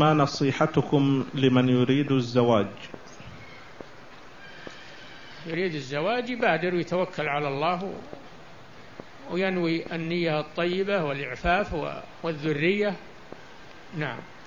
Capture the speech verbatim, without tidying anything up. ما نصيحتكم لمن يريد الزواج؟ يريد الزواج يبادر ويتوكل على الله وينوي النية الطيبة والإعفاف والذرية. نعم.